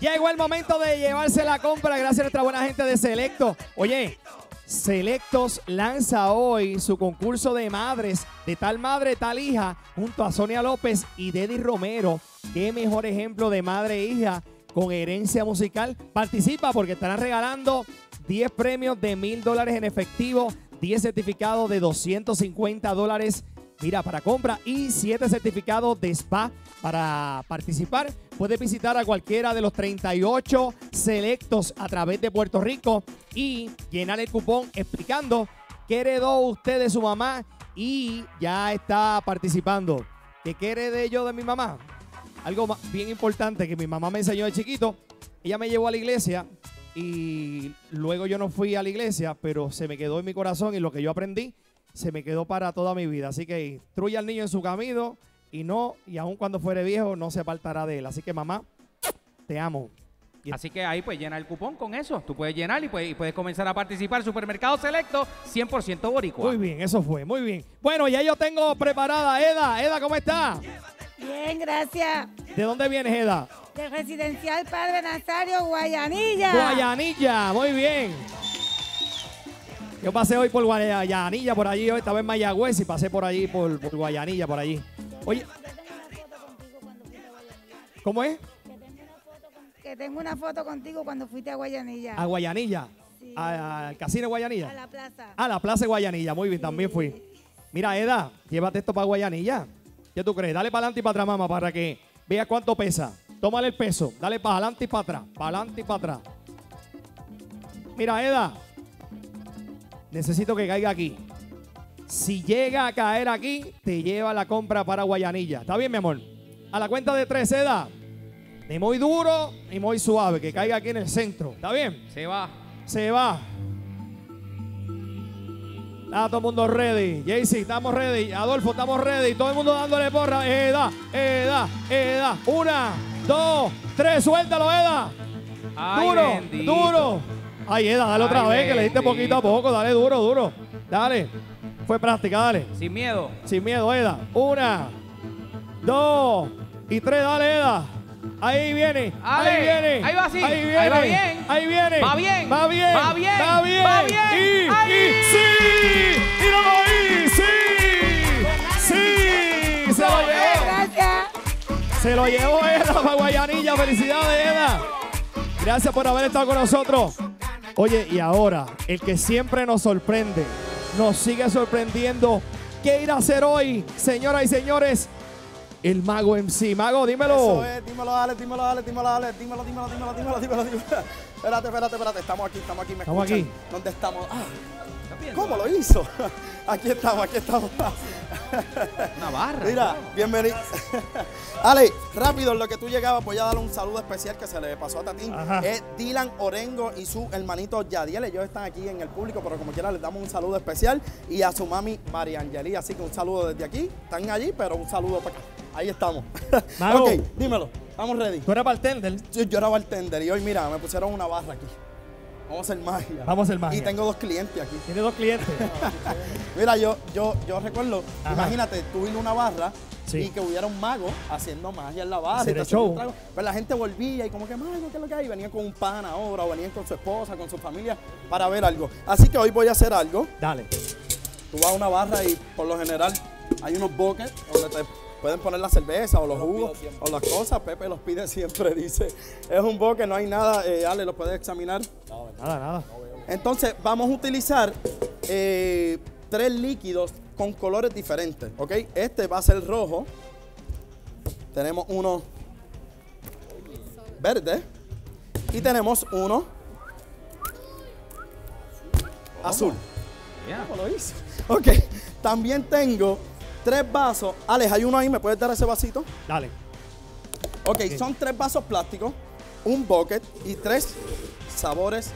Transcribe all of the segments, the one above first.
Llegó el momento de llevarse la compra gracias a nuestra buena gente de Selectos. Oye, Selectos lanza hoy su concurso de madres, de tal madre, tal hija, junto a Sonia López y Deddy Romero. Qué mejor ejemplo de madre e hija con herencia musical. Participa porque estarán regalando 10 premios de $1000 en efectivo, 10 certificados de $250, mira, para compra, y 7 certificados de spa. Para participar, puedes visitar a cualquiera de los 38 Selectos a través de Puerto Rico y llenar el cupón explicando qué heredó usted de su mamá, y ya está participando. ¿Qué heredé yo de mi mamá? Algo bien importante que mi mamá me enseñó de chiquito. Ella me llevó a la iglesia y luego yo no fui a la iglesia, pero se me quedó en mi corazón, y lo que yo aprendí se me quedó para toda mi vida. Así que instruye al niño en su camino, y aun cuando fuere viejo no se apartará de él. Así que, mamá, te amo. Así que ahí pues llena el cupón con eso. Tú puedes llenar y puedes comenzar a participar. Supermercado Selecto, 100% boricua. Muy bien, eso fue, muy bien. Bueno, ya yo tengo preparada Eda. Eda, ¿cómo está? Bien, gracias. ¿De dónde vienes, Eda? Del Residencial Padre Nazario, Guayanilla. Guayanilla, muy bien. Yo pasé hoy por Guayanilla, por allí, hoy estaba en Mayagüez y pasé por allí, por Guayanilla, por allí. Oye, ¿cómo es? Que tengo una foto contigo cuando fuiste a Guayanilla. ¿A Guayanilla? Sí. ¿Al casino Guayanilla? A la plaza. A la plaza de Guayanilla, muy bien, sí. También fui. Mira, Eda, llévate esto para Guayanilla. ¿Qué tú crees? Dale para adelante y para atrás, mamá, para que veas cuánto pesa. Tómale el peso, dale para adelante y para atrás, para adelante y para atrás. Mira, Eda, necesito que caiga aquí. Si llega a caer aquí, te lleva la compra para Guayanilla. ¿Está bien, mi amor? A la cuenta de 3, Eda. Ni muy duro, ni muy suave, que caiga aquí en el centro. ¿Está bien? Se va. Se va. Está todo el mundo ready. Jaycee, estamos ready. Adolfo, estamos ready. Todo el mundo dándole porra. Eda, Eda, Eda. 1, 2, 3. Suéltalo, Eda. Ay, duro, bendito. Duro. Ay, Eda, dale otra vez, que le diste poquito a poco. Dale duro, duro. Dale. Fue práctica, dale. Sin miedo. Sin miedo, Eda. 1, 2 y 3. Dale, Eda. Ahí viene. Dale. Ahí viene. Ahí va así. Ahí viene. Ahí va bien. Ahí viene. Va bien. Va bien. Va bien. Va bien. Va bien. Va bien. Y sí. Y lo oí. Sí. Sí. Se lo llevó. Gracias. Se lo llevó Eda para Guayanilla. Felicidades, Eda. Gracias por haber estado con nosotros. Oye, y ahora, el que siempre nos sorprende, nos sigue sorprendiendo. ¿Qué irá a hacer hoy, señoras y señores? El Mago MC. Mago, dímelo. Eso es, dímelo, Alex, dímelo, Alex, dímelo, Alex, dímelo, dímelo, dímelo, dímelo, dímelo, dímelo. Espérate, espérate, espérate. Estamos aquí, me escuchan. Estamos aquí. ¿Dónde estamos? Ah, ¿cómo lo hizo? Aquí estamos, aquí estamos. Una barra. Mira, bienvenido. Ale, rápido, en lo que tú llegabas, voy a darle un saludo especial que se le pasó a Tatín. Es Dylan Orengo y su hermanito Yadiel. Ellos están aquí en el público, pero como quiera les damos un saludo especial. Y a su mami Mariangeli. Así que un saludo desde aquí. Están allí, pero un saludo para acá. Ahí estamos. Mago, ok, dímelo. Estamos ready. ¿Tú eras bartender? Sí, yo era bartender. Y hoy, mira, me pusieron una barra aquí. Vamos a hacer magia. Vamos a hacer magia. Y tengo 2 clientes aquí. ¿Tienes 2 clientes? Mira, yo recuerdo, ajá, imagínate, tú ir a una barra, sí, y que hubiera un mago haciendo magia en la barra. Y show. Pues la gente volvía y como que, mago, ¿qué es lo que hay? Venían con un pan ahora, o venían con su esposa, con su familia, para ver algo. Así que hoy voy a hacer algo. Dale. Tú vas a una barra y por lo general hay unos buckets donde te pueden poner la cerveza o los jugos o las cosas. Pepe los pide siempre, dice. Es un boque, no hay nada. Ale, ¿lo puedes examinar? No, nada, nada. Entonces, vamos a utilizar 3 líquidos con colores diferentes, ¿ok? Este va a ser rojo. Tenemos uno verde. Y tenemos uno azul. ¿Cómo lo hizo? Ok, también tengo 3 vasos. Alex, hay uno ahí, ¿me puedes dar ese vasito? Dale. Ok, bien. Son 3 vasos plásticos, un bucket y 3 sabores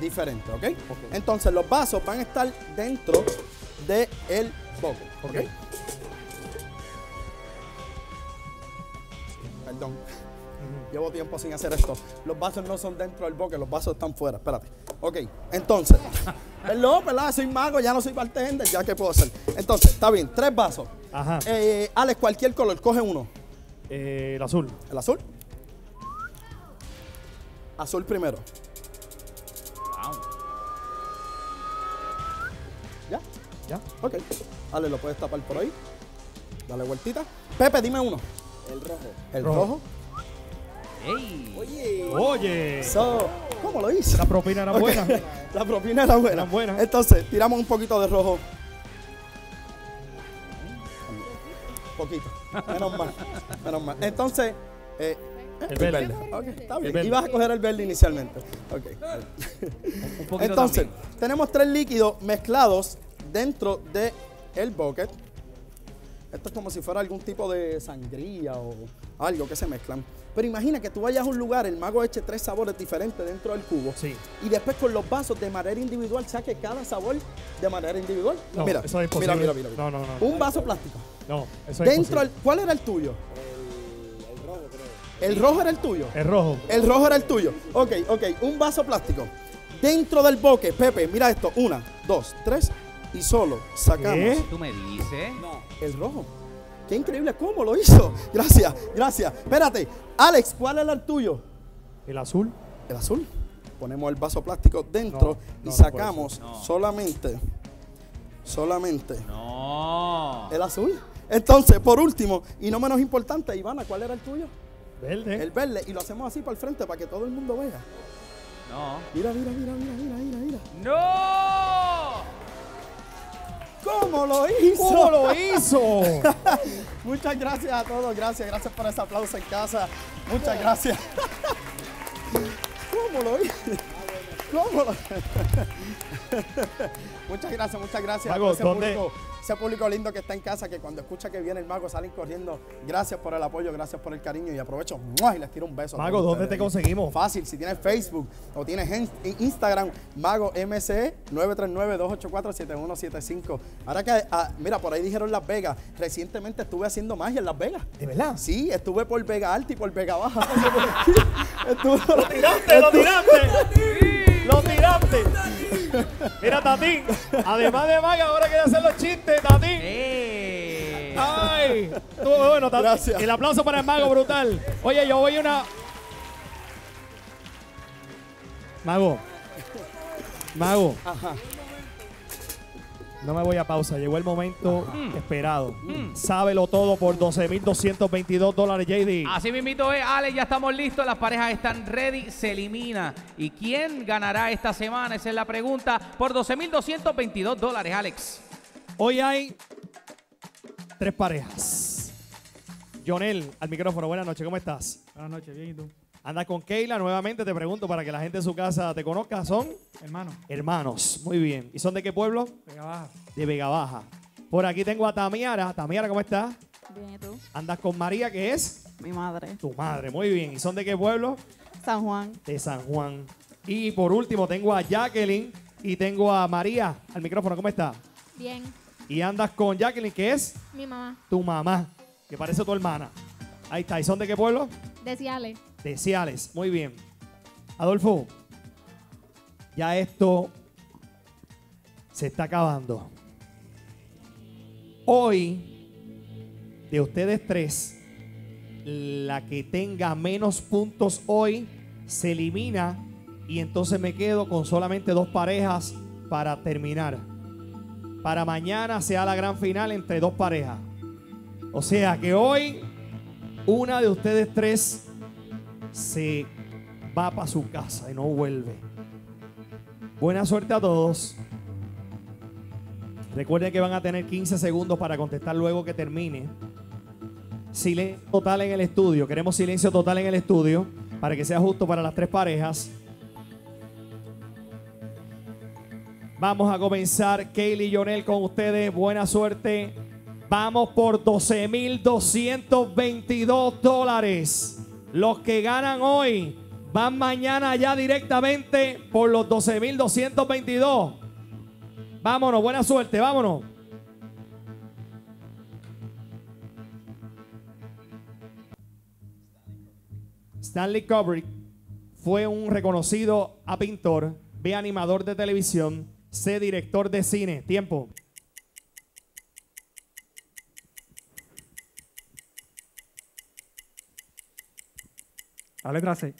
diferentes, ¿ok? Okay. Entonces los vasos van a estar dentro del bucket, ¿ok? Okay. Perdón, llevo tiempo sin hacer esto. Los vasos no son dentro del bucket, los vasos están fuera, espérate. Ok, entonces... Perdón, ¿verdad? Soy mago, ya no soy bartender, ya que puedo hacer. Entonces, está bien, 3 vasos. Ajá. Alex, cualquier color, coge uno. El azul. ¿El azul? Azul primero. Wow. ¿Ya? ¿Ya? Ok. Dale, lo puedes tapar por ahí. Dale vueltita. Pepe, dime uno. El rojo. El rojo. Ey. Oye. Oye. So, ¿cómo lo hice? La propina era buena. La propina era buena. Era buena. Entonces, tiramos un poquito de rojo. Poquito. Menos mal. Menos mal. Entonces, el verde. Okay, está bien. Y vas a coger el verde inicialmente. Okay. Entonces, también tenemos tres líquidos mezclados dentro del bucket. Esto es como si fuera algún tipo de sangría o algo que se mezclan. Pero imagina que tú vayas a un lugar, el mago eche tres sabores diferentes dentro del cubo. Sí. Y después con los vasos de manera individual saque cada sabor de manera individual. No, mira, eso es imposible. Mira, mira, mira. No, no, no. Un vaso plástico. No, eso es dentro. ¿Cuál era el tuyo? El rojo, creo. ¿El rojo era el tuyo? El rojo. El rojo era el tuyo. Ok, ok. Un vaso plástico. Dentro del boque, Pepe, mira esto. Una, dos, tres. Y solo sacamos. ¿Qué? ¿Tú me dices? No. El rojo. Qué increíble cómo lo hizo. Gracias, gracias. Espérate. Alex, ¿cuál era el tuyo? El azul. ¿El azul? Ponemos el vaso plástico dentro no, y sacamos no solamente. Solamente. No. El azul. Entonces, por último, y no menos importante, Ivana, ¿cuál era el tuyo? Verde. El verde. Y lo hacemos así para el frente para que todo el mundo vea. No. Mira, mira, mira, mira, mira, mira. ¡No! ¿Cómo lo hizo? ¿Cómo lo hizo? Muchas gracias a todos. Gracias, gracias por ese aplauso en casa. Muchas gracias. ¿Cómo lo hizo? ¿Cómo lo Muchas gracias, muchas gracias mago, a ese público. Ese público lindo que está en casa, que cuando escucha que viene el mago salen corriendo. Gracias por el apoyo, gracias por el cariño y aprovecho ¡mua! Y les tiro un beso. Mago, ¿dónde te conseguimos? Fácil, si tienes Facebook o tienes Instagram, Mago MC 939-284-7175. Ahora que, mira, por ahí dijeron Las Vegas. Recientemente estuve haciendo magia en Las Vegas. ¿De verdad? Sí, estuve por Vega Alta y por Vega Baja. Lo tiraste, lo tiraste. ¡Lo tiraste! Mira, Tati, además de maga, ahora quiere hacer los chistes, Tati. ¡Ay! Estuvo bueno, Tati. Gracias. El aplauso para el mago, brutal. Oye, yo voy una... Mago. Mago. Ajá. No me voy a pausa. Llegó el momento esperado. Sábelo todo por $12,222, JD. Así mismito es, Alex. Ya estamos listos. Las parejas están ready. Se elimina. ¿Y quién ganará esta semana? Esa es la pregunta. Por $12,222, Alex. Hoy hay tres parejas. Jonel, al micrófono. Buenas noches. ¿Cómo estás? Buenas noches. Bien, ¿y tú? Anda con Keila, nuevamente te pregunto para que la gente de su casa te conozca. ¿Son? Hermanos. Hermanos, muy bien. ¿Y son de qué pueblo? Vega Baja. De Vega Baja. Por aquí tengo a Tamiara. Tamiara, ¿cómo estás? Bien, ¿y tú? Andas con María, que es mi madre. Tu madre, muy bien. ¿Y son de qué pueblo? San Juan. De San Juan. Y por último tengo a Jacqueline y tengo a María. Al micrófono, ¿cómo estás? Bien. Y andas con Jacqueline, que es mi mamá. Tu mamá, que parece tu hermana. Ahí está. ¿Y son de qué pueblo? De Ciales. De Ciales, muy bien. Adolfo, ya esto se está acabando. Hoy, de ustedes tres, la que tenga menos puntos hoy se elimina y entonces me quedo con solamente dos parejas para terminar. Para mañana sea la gran final entre dos parejas. O sea que hoy, una de ustedes tres se va para su casa y no vuelve. Buena suerte a todos. Recuerden que van a tener 15 segundos para contestar luego que termine. Silencio total en el estudio. Queremos silencio total en el estudio para que sea justo para las tres parejas. Vamos a comenzar. Kaylee y Jonel con ustedes. Buena suerte. Vamos por $12,222. Los que ganan hoy van mañana ya directamente por los $12,222. Vámonos, buena suerte, vámonos. Stanley Kubrick fue un reconocido pintor, animador de televisión, director de cine. Tiempo. La letra C.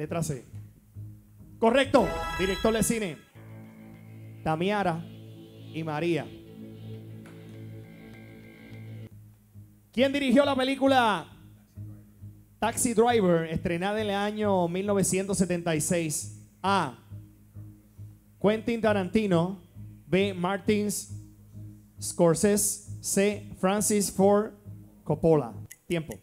Letra C. Correcto. Director de cine. Tamiara y María. ¿Quién dirigió la película Taxi Driver, estrenada en el año 1976? A. Quentin Tarantino. B. Martin Scorsese. C. Francis Ford Coppola. Tiempo.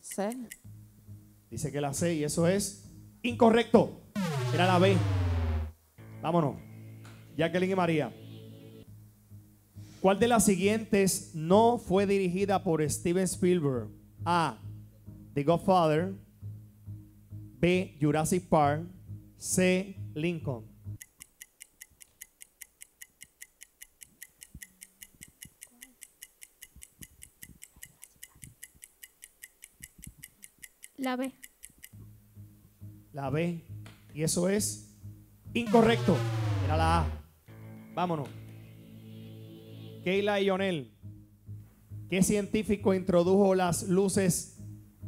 C. Dice que la C y eso es incorrecto. Era la B. Vámonos. Jacqueline y María. ¿Cuál de las siguientes no fue dirigida por Steven Spielberg? A. The Godfather. B. Jurassic Park. C. Lincoln. La B. La B. Y eso es incorrecto. Era la A. Vámonos. Keila y Yonel. ¿Qué científico introdujo las luces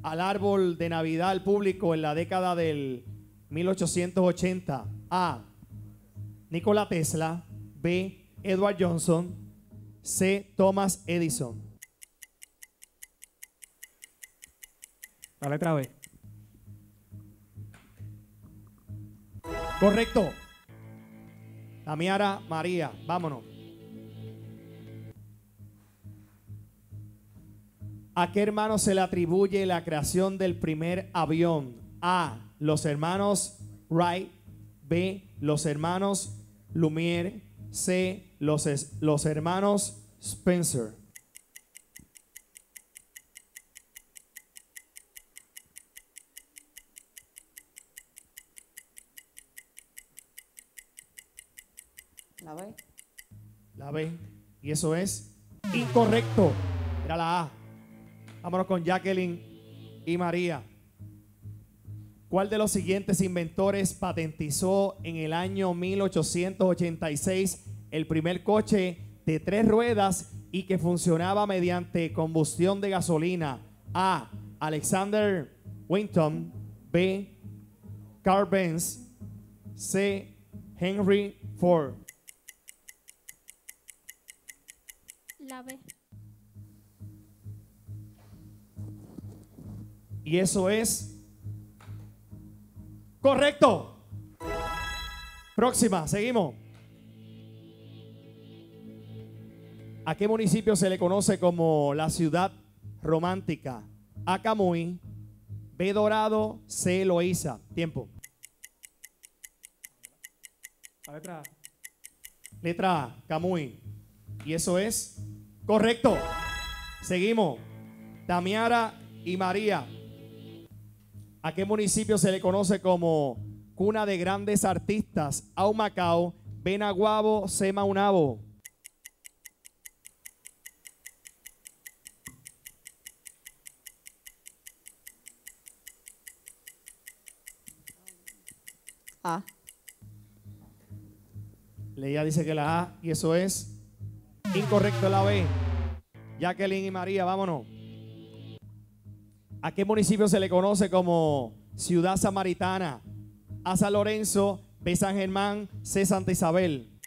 al árbol de Navidad al público en la década del 1880? A. Nikola Tesla. B. Edward Johnson. C. Thomas Edison. La letra B. Correcto. Tamiara María. Vámonos. ¿A qué hermano se le atribuye la creación del primer avión? A. Los hermanos Wright. B. Los hermanos Lumiere. C. Los hermanos Spencer. La B. La B. Y eso es incorrecto. Era la A. Vámonos con Jacqueline y María. ¿Cuál de los siguientes inventores patentizó en el año 1886 el primer coche de 3 ruedas y que funcionaba mediante combustión de gasolina? A. Alexander Winton. B. Carl Benz. C. Henry Ford. La B. Y eso es correcto. Próxima, seguimos. ¿A qué municipio se le conoce como la ciudad romántica? A. Camuy. B. Dorado. C. Loíza. Tiempo. La letra A. Letra A, Camuy. Y eso es correcto. Seguimos. Tamiara y María. ¿A qué municipio se le conoce como cuna de grandes artistas? A. Humacao. B. Naguabo. C. Maunabo. A. Leía dice que la A y eso es incorrecto, la B. Jacqueline y María, vámonos. ¿A qué municipio se le conoce como ciudad samaritana? A. San Lorenzo. B. San Germán. C. Santa Isabel.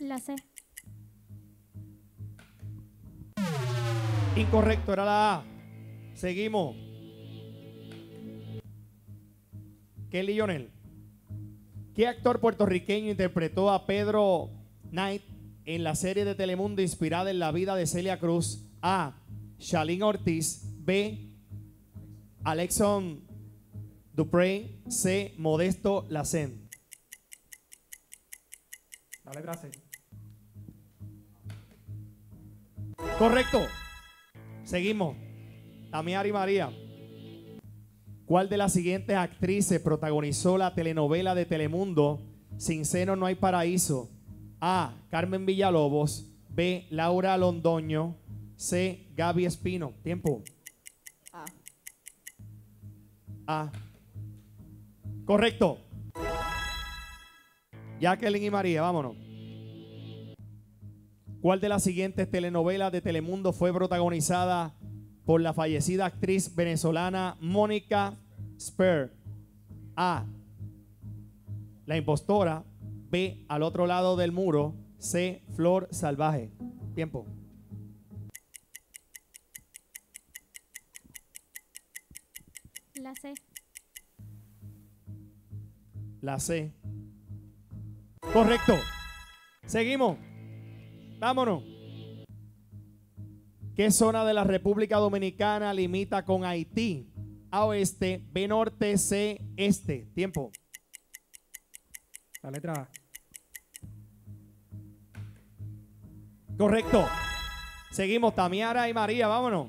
La C. Incorrecto, era la A. Seguimos. Kelly Yonel. ¿Qué actor puertorriqueño interpretó a Pedro Knight en la serie de Telemundo inspirada en la vida de Celia Cruz? A. Shalin Ortiz. B. Alexon Duprey. C. Modesto Lacen. La letra C. Correcto. Seguimos. Tamiara y María. ¿Cuál de las siguientes actrices protagonizó la telenovela de Telemundo Sin Seno No Hay Paraíso? A. Carmen Villalobos. B. Laura Londoño. C. Gaby Espino. Tiempo. A. A. Correcto. Jacqueline y María, vámonos. ¿Cuál de las siguientes telenovelas de Telemundo fue protagonizada por la fallecida actriz venezolana Mónica Spear? A. La impostora. B. Al otro lado del muro. C. Flor salvaje. Tiempo. La C. La C. Correcto. Seguimos. Vámonos. ¿Qué zona de la República Dominicana limita con Haití? A oeste, B norte, C este. Tiempo. La letra A. Correcto. Seguimos, Tamiara y María, vámonos.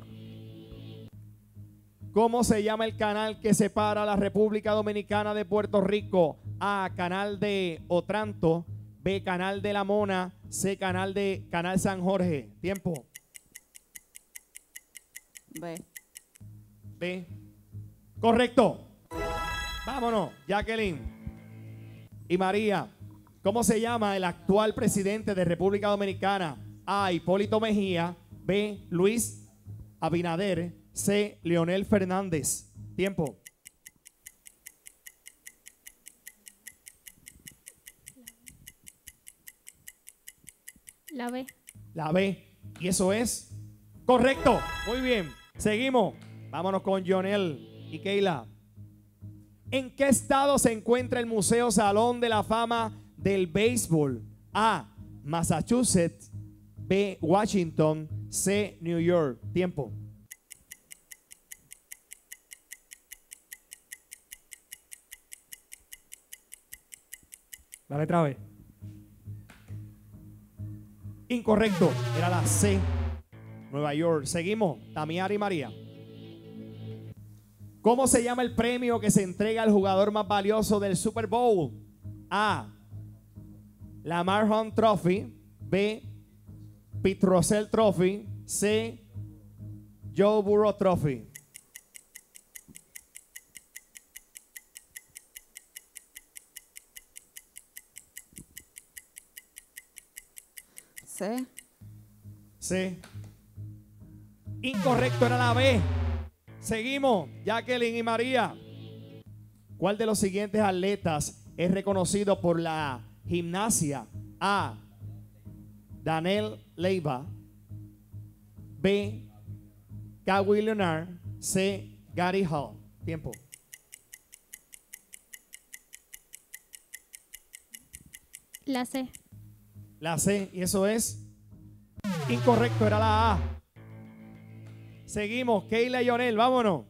¿Cómo se llama el canal que separa la República Dominicana de Puerto Rico? A, canal de Otranto. B, canal de La Mona. C, canal de Canal San Jorge. Tiempo. B. B. Correcto. Vámonos, Jacqueline y María. ¿Cómo se llama el actual presidente de República Dominicana? A, Hipólito Mejía. B, Luis Abinader. C, Leonel Fernández. Tiempo. La B. La B. Y eso es correcto. Muy bien. Seguimos. Vámonos con Jonel y Keila. ¿En qué estado se encuentra el Museo Salón de la Fama del Béisbol? A, Massachusetts. B, Washington. C, New York. Tiempo. La letra B. Incorrecto. Era la C. Nueva York. Seguimos. Tamiara y María. ¿Cómo se llama el premio que se entrega al jugador más valioso del Super Bowl? A, la Marhon Trophy. B, Pete Rozelle Trophy. C, Joe Burrow Trophy. C. C. Incorrecto, era la B. Seguimos, Jacqueline y María. ¿Cuál de los siguientes atletas es reconocido por la gimnasia? A, Daniel Leiva. B, Kawhi Leonard. C, Gary Hall. Tiempo. La C. La C, y eso es incorrecto, era la A. Seguimos, Keila y Yonel, vámonos.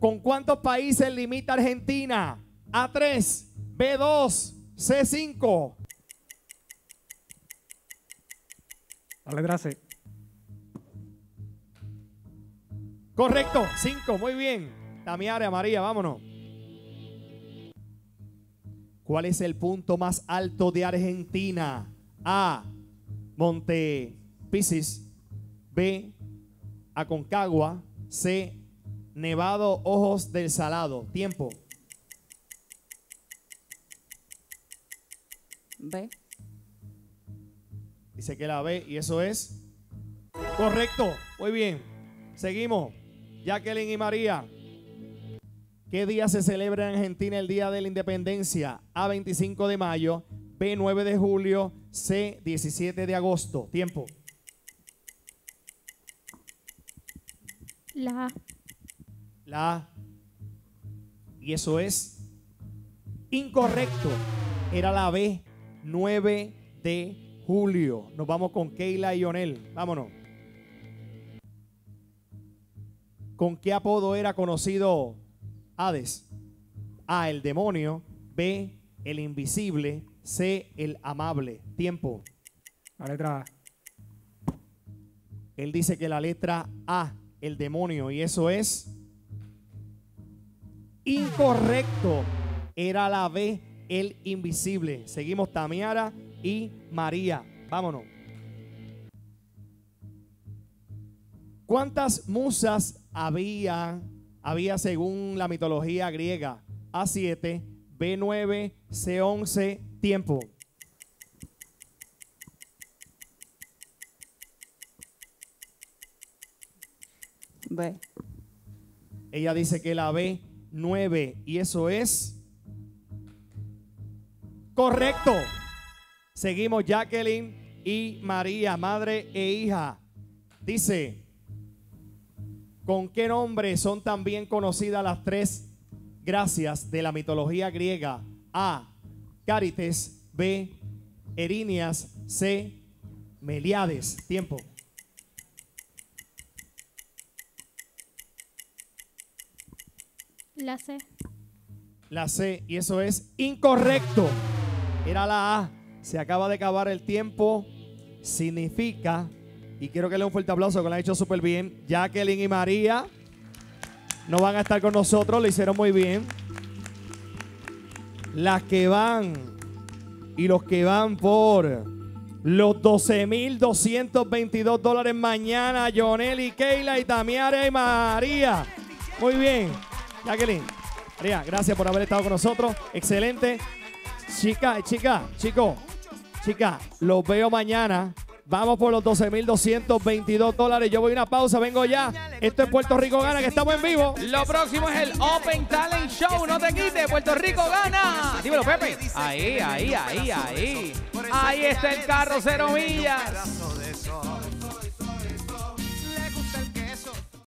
¿Con cuántos países limita Argentina? A3, B2, C5. La letra C. Correcto, 5, muy bien. Tamiara, María, vámonos. ¿Cuál es el punto más alto de Argentina? A, Monte Pisis. B, Aconcagua. C, Nevado Ojos del Salado. Tiempo. B. Dice que la B y eso es correcto. Muy bien. Seguimos. Jacqueline y María. ¿Qué día se celebra en Argentina el Día de la Independencia? A, 25 de mayo, B, 9 de julio, C, 17 de agosto. Tiempo. La A. La A. Y eso es incorrecto. Era la B, 9 de julio. Nos vamos con Keila y Yonel. Vámonos. ¿Con qué apodo era conocido Hades? A, el demonio. B, el invisible. C, el amable. Tiempo. La letra A. Él dice que la letra A, el demonio, y eso es incorrecto. Era la B, el invisible. Seguimos, Tamiara y María. Vámonos. ¿Cuántas musas había según la mitología griega? A7, B9, C11, tiempo. B. Ella dice que la B9 y eso es correcto. Seguimos Jacqueline y María, madre e hija. Dice, ¿con qué nombre son también conocidas las tres gracias de la mitología griega? A, Cáritas, B, Erinias, C, Meliades. Tiempo. La C. La C, y eso es incorrecto. Era la A. Se acaba de acabar el tiempo. Significa, y quiero que le den un fuerte aplauso, que lo han hecho súper bien. Jacqueline y María no van a estar con nosotros, lo hicieron muy bien. Las que van y los que van por los $12,222 mañana, Jonely, Keila y Tamiara y María. Muy bien. Jacqueline, María, gracias por haber estado con nosotros. Excelente. Chicas, los veo mañana. Vamos por los $12,222. Yo voy a una pausa, vengo ya. Esto es Puerto Rico Gana, que estamos en vivo. Lo próximo es el Open Talent Show. No te quites, Puerto Rico Gana. Dímelo, Pepe. Ahí está el carro, 0 millas.